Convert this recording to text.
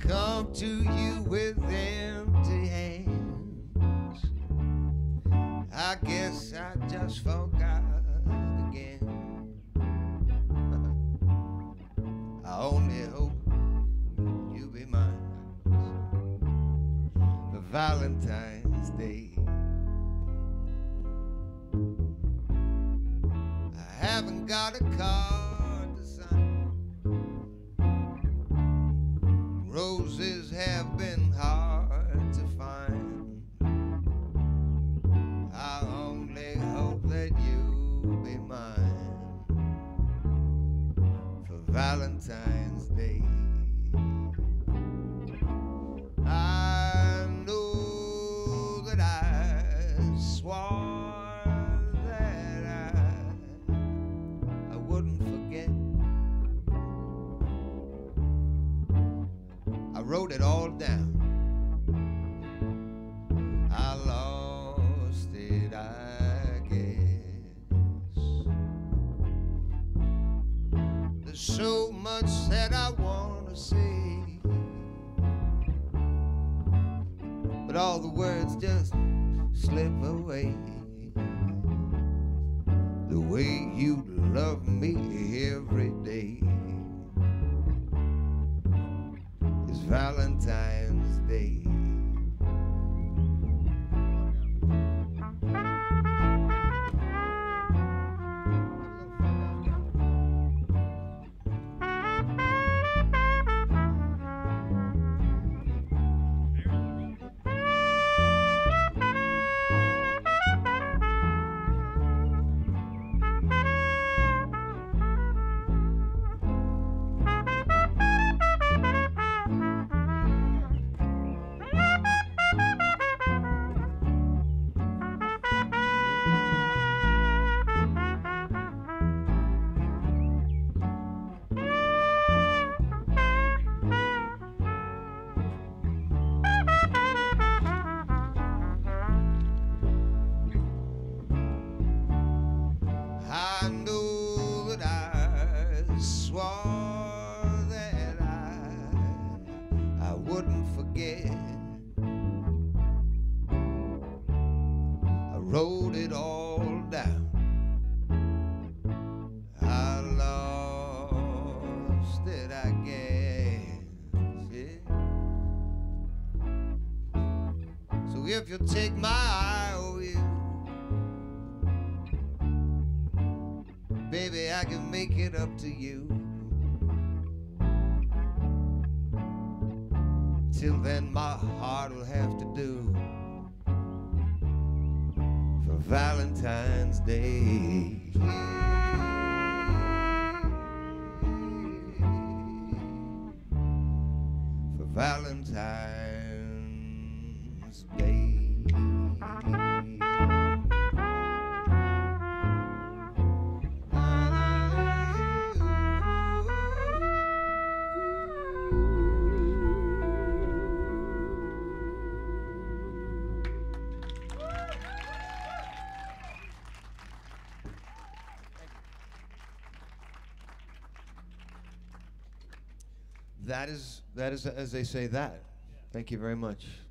come to you with empty hands. I guess I just forgot again. I only hope you be mine for Valentine's Day. I haven't got a card to sign. Roses have been hard to find. I only hope that you'll be mine for Valentine's Day. I know that I swore wrote it all down. I lost it, I guess. There's so much that I want to say, but all the words just slip away. The way you love me every day, Valentine's Day. Wrote it all down. I lost it, I guess. Yeah. So if you take my IOU, baby, I can make it up to you. Till then, my heart will have to do Valentine's Day. For Valentine's Day. That is, as they say, that. Yeah. Thank you very much.